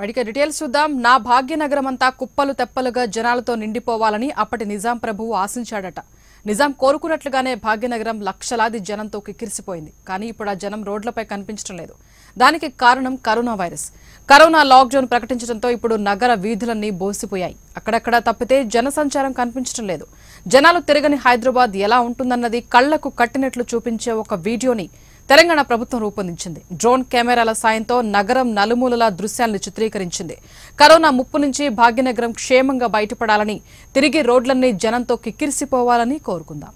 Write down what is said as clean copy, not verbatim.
మరిక డీటెయిల్స్ చూద్దాం. నా భాగ్యనగరమంతా కుప్పలు తెప్పలుగా జనాలతో నిండిపోవాలని అప్పటి నిజాం ప్రభువు ఆశించాడట. నిజాం కోరుకున్నట్లుగానే భాగ్యనగరం లక్షలాది జనంతో కిక్కిరిసిపోయింది. కానీ ఇప్పుడు ఆ జనం రోడ్లపై కనిపించడం లేదు. దానికి కారణం కరోనా వైరస్. కరోనా లాక్డౌన్ ప్రకటించడంతో ఇప్పుడు నగర వీధులన్నీ బోసిపోయాయి. అక్కడక్కడ తప్పితే జనసంచారం కనిపించడం లేదు. జనాలు తిరగని హైదరాబాద్ ఎలా ఉంటుందన్నది కళ్లకు కట్టినట్లు చూపించే ఒక వీడియోని తెలంగాణ ప్రభుత్వం రూపొందించింది. డ్రోన్ కెమెరాల సాయంతో నగరం నలుమూలల దృశ్యాలను చిత్రీకరించింది. కరోనా ముప్పు నుంచి భాగ్యనగరం క్షేమంగా బయటపడాలని, తిరిగి రోడ్లన్నీ జనంతో కిక్కిరిసిపోవాలని కోరుకుందాం.